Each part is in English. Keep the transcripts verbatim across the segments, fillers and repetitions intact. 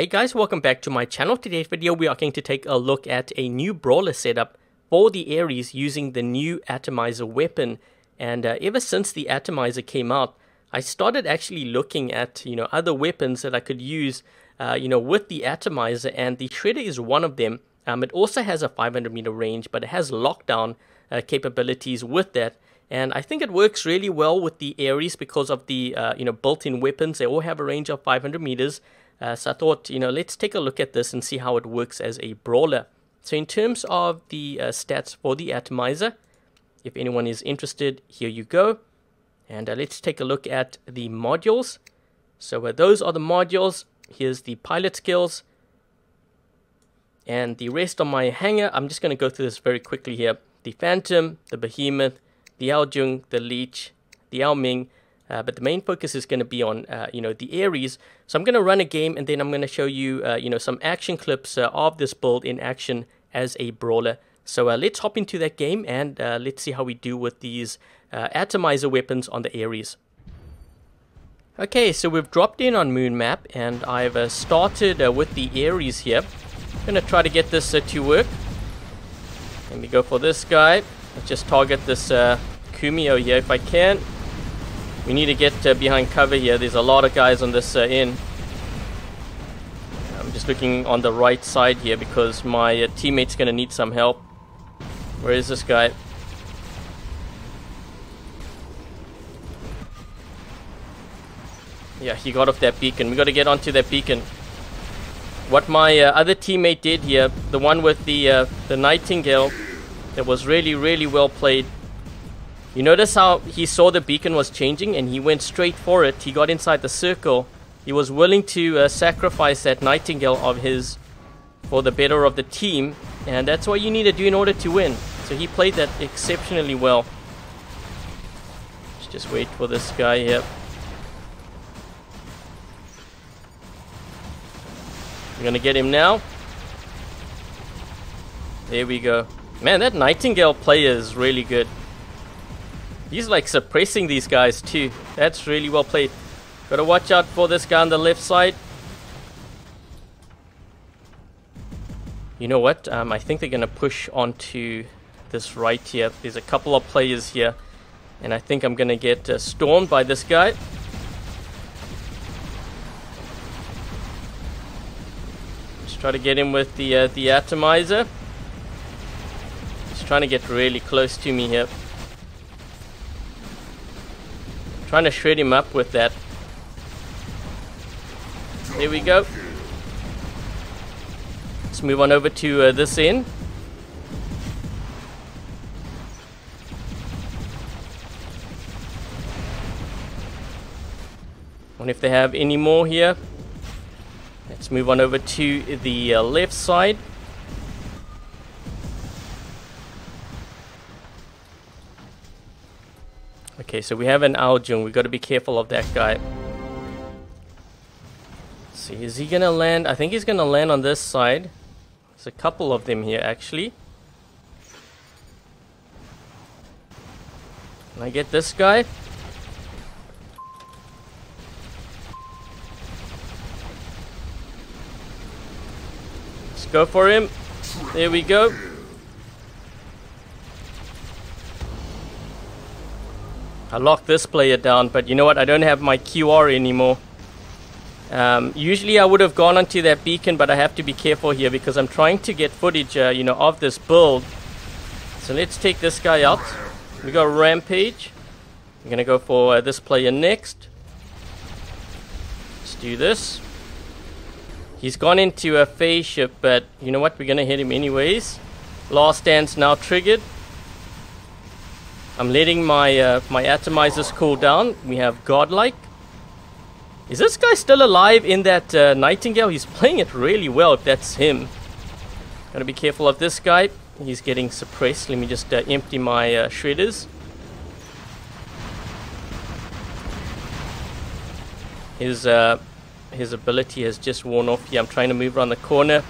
Hey guys, welcome back to my channel. Today's video we are going to take a look at a new brawler setup for the Ares using the new Atomizer weapon. And uh, ever since the Atomizer came out, I started actually looking at, you know, other weapons that I could use, uh, you know, with the Atomizer, and the Shredder is one of them. Um, it also has a five hundred meter range, but it has lockdown uh, capabilities with that. And I think it works really well with the Ares because of the, uh, you know, built-in weapons. They all have a range of five hundred meters. Uh, so I thought, you know, let's take a look at this and see how it works as a brawler. So in terms of the uh, stats for the Atomizer, if anyone is interested, here you go. And uh, let's take a look at the modules. So uh, those are the modules. Here's the pilot skills. And the rest on my hanger, I'm just going to go through this very quickly here. The Phantom, the Behemoth, the Ao Jun, the Leech, the Ao Ming, uh, but the main focus is going to be on, uh, you know, the Ares. So I'm going to run a game and then I'm going to show you, uh, you know, some action clips uh, of this build in action as a brawler. So uh, let's hop into that game and uh, let's see how we do with these uh, Atomizer weapons on the Ares. Okay, so we've dropped in on Moon Map and I've uh, started uh, with the Ares here. I'm going to try to get this uh, to work. Let me go for this guy. Let's just target this uh, Kumio here if I can. We need to get uh, behind cover here. There's a lot of guys on this uh, end. I'm just looking on the right side here because my uh, teammate's going to need some help. Where is this guy? Yeah, he got off that beacon. We got to get onto that beacon. What my uh, other teammate did here, the one with the uh, the Nightingale, that was really, really well played. You notice how he saw the beacon was changing and he went straight for it. He got inside the circle. He was willing to uh, sacrifice that Nightingale of his for the better of the team. And that's what you need to do in order to win. So he played that exceptionally well. Let's just wait for this guy here. We're gonna get him now. There we go. Man, that Nightingale player is really good. He's like suppressing these guys too. That's really well played. Gotta watch out for this guy on the left side. You know what? Um, I think they're gonna push onto this right here. There's a couple of players here. And I think I'm gonna get uh, stormed by this guy. Let's try to get him with the, uh, the Atomizer. Trying to get really close to me here. Trying to shred him up with that. There we go. Let's move on over to uh, this end. Wonder if they have any more here. Let's move on over to the uh, left side. Okay, so we have an Ao Jun. We've got to be careful of that guy. Let's see, is he going to land? I think he's going to land on this side. There's a couple of them here, actually. Can I get this guy? Let's go for him. There we go. I locked this player down, but you know what? I don't have my Q R anymore. Um, usually I would have gone onto that beacon, but I have to be careful here because I'm trying to get footage, uh, you know, of this build. So let's take this guy out. We got Rampage. We're gonna go for uh, this player next. Let's do this. He's gone into a phase shift, but you know what? We're gonna hit him anyways. Last stand's now triggered. I'm letting my uh, my Atomizers cool down. We have Godlike. Is this guy still alive in that uh, Nightingale? He's playing it really well if that's him. Gotta be careful of this guy. He's getting suppressed. Let me just uh, empty my uh, Shredders. His, uh, his ability has just worn off. Yeah, I'm trying to move around the corner.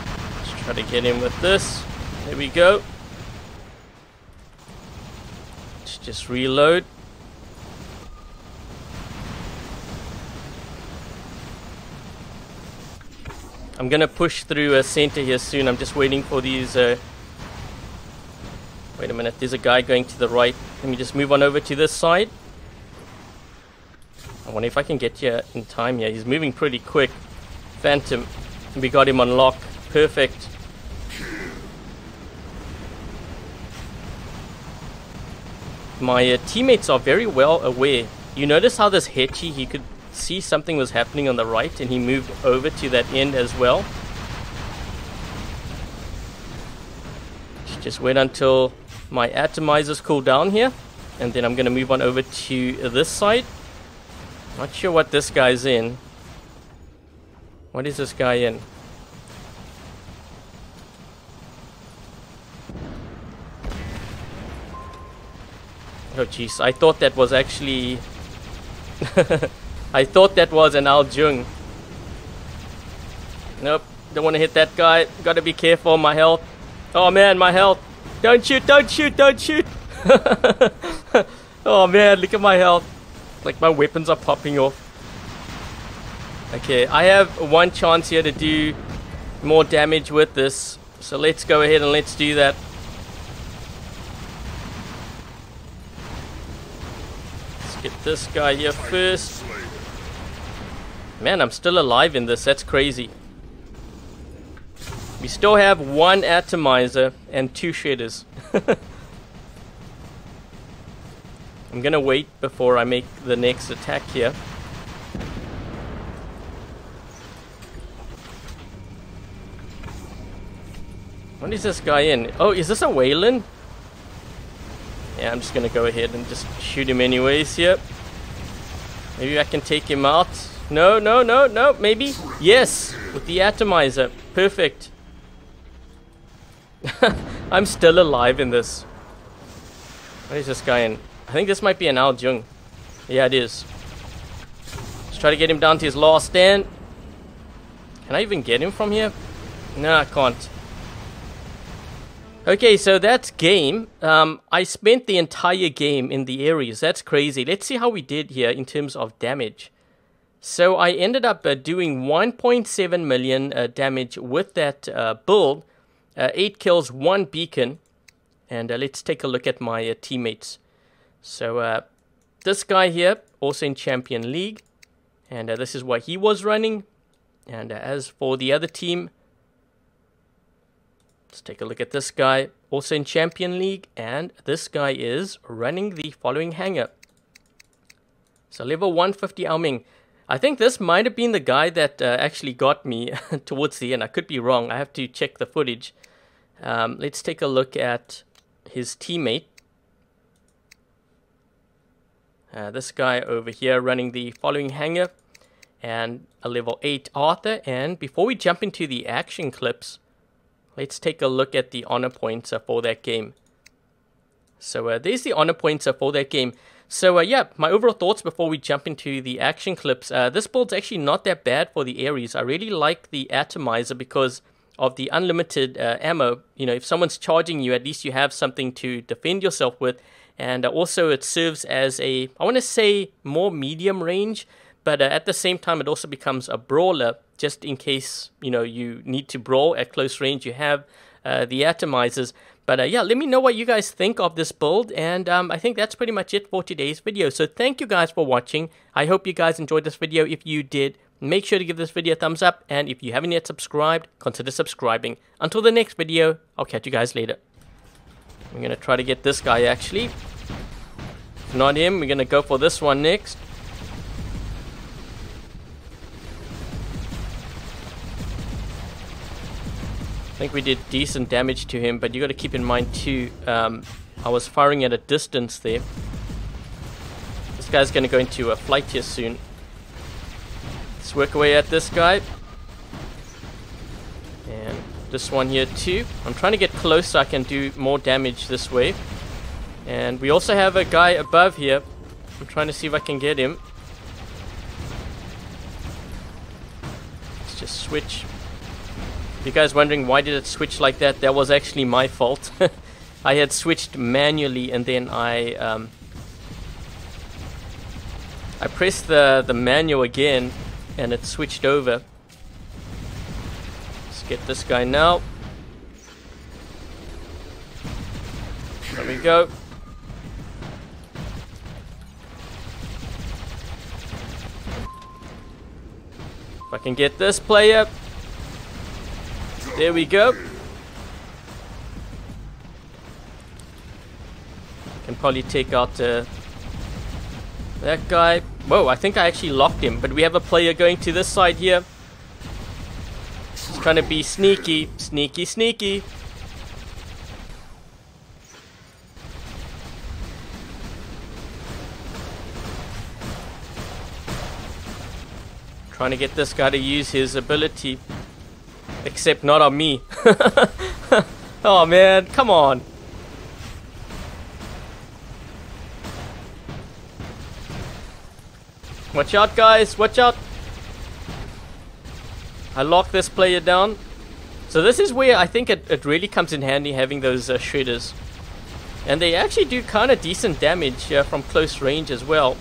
Let's try to get in with this. There we go. Just reload. I'm gonna push through a center here soon. I'm just waiting for these uh... wait a minute, there's a guy going to the right. Let me just move on over to this side. I wonder if I can get here in time here. He's moving pretty quick. Phantom, and we got him on lock. Perfect. My uh, teammates are very well aware. You notice how this Hechi, he could see something was happening on the right and he moved over to that end as well. Just wait until my atomizers cool down here, and then I'm going to move on over to this side. Not sure what this guy's in. What is this guy in? Oh jeez, I thought that was actually... I thought that was an Ao Jun. Nope, don't want to hit that guy. Gotta be careful, my health. Oh man, my health. Don't shoot, don't shoot, don't shoot. Oh man, look at my health. Like my weapons are popping off. Okay, I have one chance here to do more damage with this. So let's go ahead and let's do that. Let's get this guy here first. Man, I'm still alive in this. That's crazy. We still have one atomizer and two shredders. I'm gonna wait before I make the next attack here. What is this guy in? Oh, is this a Weyland? Yeah, I'm just gonna go ahead and just shoot him anyways here. Maybe I can take him out. No, no, no, no, maybe. Yes, with the atomizer. Perfect. I'm still alive in this. What is this guy in? I think this might be an Ao Jun. Yeah, it is. Let's try to get him down to his last stand. Can I even get him from here? No, I can't. Okay, so that's game. Um, I spent the entire game in the Ares. That's crazy. Let's see how we did here in terms of damage. So I ended up uh, doing one point seven million uh, damage with that uh, build. Uh, eight kills, one beacon, and uh, let's take a look at my uh, teammates. So uh, this guy here, also in Champion League, and uh, this is what he was running. And uh, as for the other team, let's take a look at this guy, also in Champion League, and this guy is running the following hangar. So level one fifty Ao Ming. I think this might have been the guy that uh, actually got me towards the end. I could be wrong. I have to check the footage. Um, let's take a look at his teammate. Uh, this guy over here running the following hangar, and a level eight Arthur. And before we jump into the action clips, let's take a look at the honor points for that game. So uh, there's the honor points for that game. So uh, yeah, my overall thoughts before we jump into the action clips. Uh, this build's actually not that bad for the Ares. I really like the atomizer because of the unlimited uh, ammo. You know, if someone's charging you, at least you have something to defend yourself with. And uh, also it serves as a, I want to say, more medium range. But uh, at the same time, it also becomes a brawler, just in case, you know, you need to brawl at close range. You have uh, the atomizers. But uh, yeah, let me know what you guys think of this build. And um, I think that's pretty much it for today's video. So thank you guys for watching. I hope you guys enjoyed this video. If you did, make sure to give this video a thumbs up. And if you haven't yet subscribed, consider subscribing. Until the next video, I'll catch you guys later. We're going to try to get this guy, actually. If not him, we're going to go for this one next. I think we did decent damage to him, but you got to keep in mind too, um, I was firing at a distance there. This guy's going to go into a flight here soon. Let's work away at this guy. And this one here too. I'm trying to get close so I can do more damage this way. And we also have a guy above here. I'm trying to see if I can get him. Let's just switch. You guys wondering why did it switch like that? That was actually my fault. I had switched manually and then I um, I pressed the the manual again and it switched over. get this guy now. There we go. If I can get this player. There we go. Can probably take out uh, that guy. Whoa, I think I actually locked him, but we have a player going to this side here. He's trying to be sneaky, sneaky, sneaky. Trying to get this guy to use his ability. Except not on me. Oh man, come on. Watch out, guys, watch out. I lock this player down. So this is where I think it, it really comes in handy having those uh, shredders. And they actually do kind of decent damage uh, from close range as well.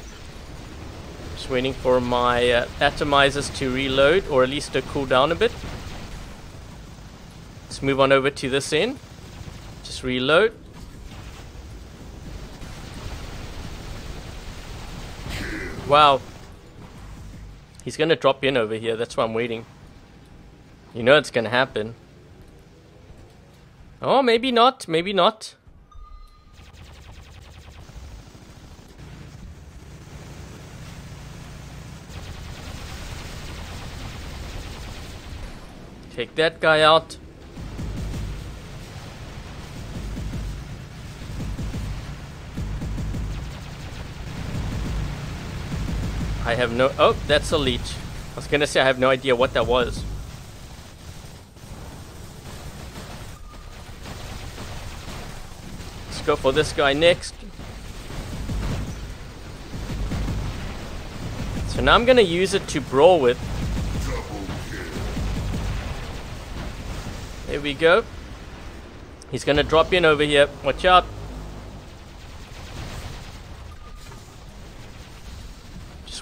Just waiting for my uh, atomizers to reload, or at least to cool down a bit. Let's move on over to this end. Just reload. Wow. He's going to drop in over here. That's why I'm waiting. You know it's going to happen. Oh, maybe not. Maybe not. Take that guy out. I have no... Oh, that's a leech. I was gonna say I have no idea what that was. Let's go for this guy next. So now I'm gonna use it to brawl with. There we go. He's gonna drop in over here. Watch out.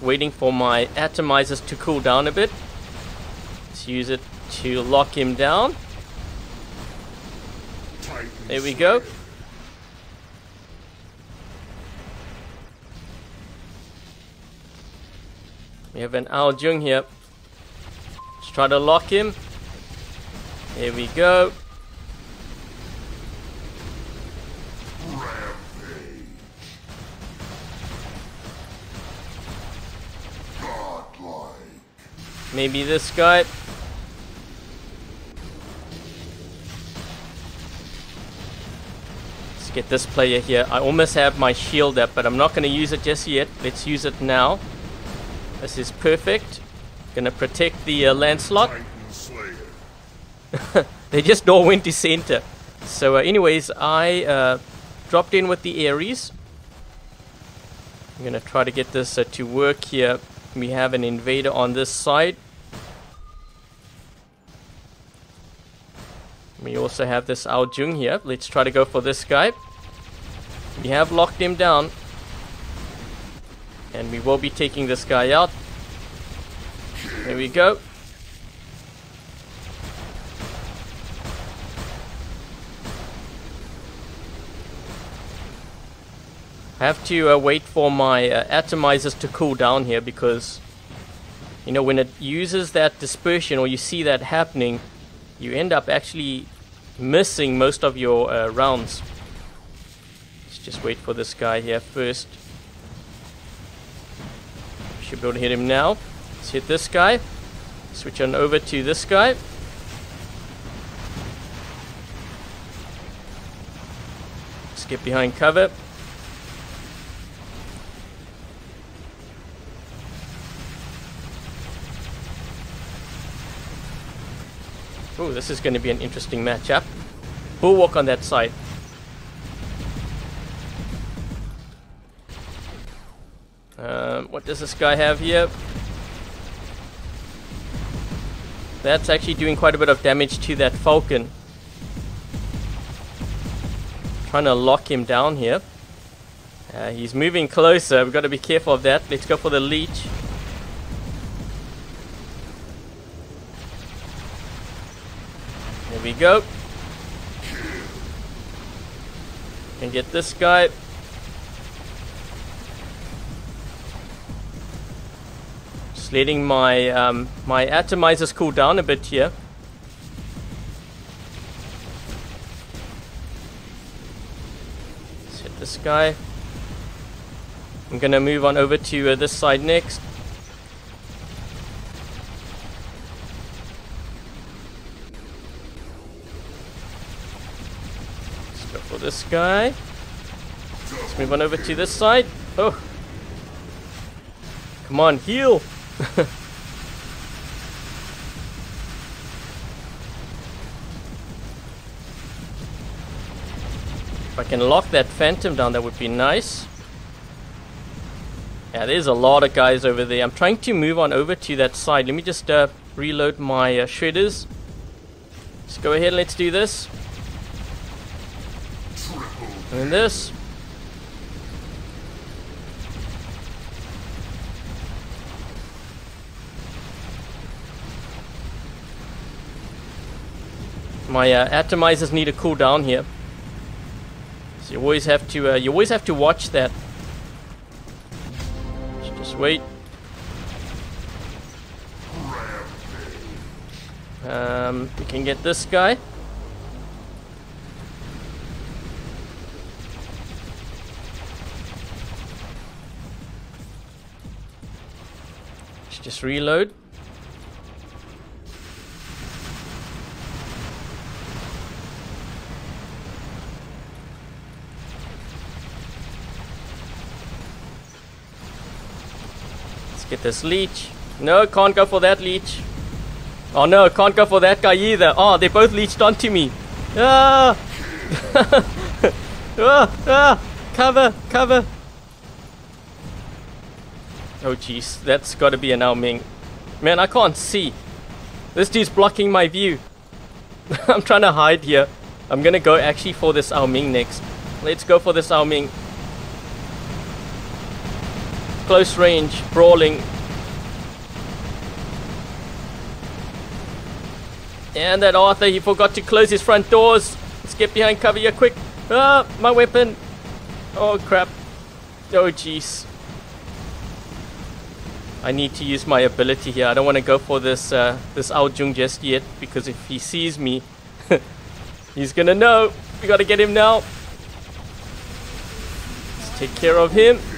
Waiting for my atomizers to cool down a bit. Let's use it to lock him down. There we go. We have an Ao Jun here. Let's try to lock him. There we go. Maybe this guy. Let's get this player here. I almost have my shield up, but I'm not going to use it just yet. Let's use it now. This is perfect. Going to protect the uh, Lancelot. They just all went to center. So uh, anyways, I uh, dropped in with the Ares. I'm going to try to get this uh, to work here. We have an invader on this side. We also have this Ao Jun here. Let's try to go for this guy. We have locked him down. And we will be taking this guy out. There we go. I have to uh, wait for my uh, atomizers to cool down here, because you know when it uses that dispersion, or you see that happening, you end up actually missing most of your uh, rounds. Let's just wait for this guy here first. Should be able to hit him now. Let's hit this guy. Switch on over to this guy. Let's get behind cover. Ooh, this is going to be an interesting matchup. Bulwark on that side. Um, what does this guy have here? That's actually doing quite a bit of damage to that Falcon. Trying to lock him down here. Uh, he's moving closer. We've got to be careful of that. Let's go for the Leech. we go. And get this guy. Just letting my um, my atomizers cool down a bit here. Let's hit this guy. I'm gonna move on over to uh, this side next. This guy. Let's move on over to this side. Oh, come on, heal! If I can lock that Phantom down, that would be nice. Yeah, there's a lot of guys over there. I'm trying to move on over to that side. Let me just uh, reload my uh, shredders. Let's go ahead and let's do this. And this. My uh, atomizers need a cool down here, so you always have to uh, you always have to watch that. Just, just wait. Um, we can get this guy. Just reload. Let's get this leech. No, can't go for that leech. Oh no, can't go for that guy either. Oh, they both leeched onto me. Ah! ah, ah! Cover, cover. Oh jeez, that's gotta be an Ao Ming. Man, I can't see. This dude's blocking my view. I'm trying to hide here. I'm gonna go actually for this Ao Ming next. Let's go for this Ao Ming. Close range, brawling. And that Arthur, he forgot to close his front doors. Let's get behind cover here quick. Ah, my weapon. Oh crap. Oh jeez. I need to use my ability here. I don't want to go for this uh, this Ao Jun just yet, because if he sees me, he's gonna know. We gotta get him now. Let's take care of him.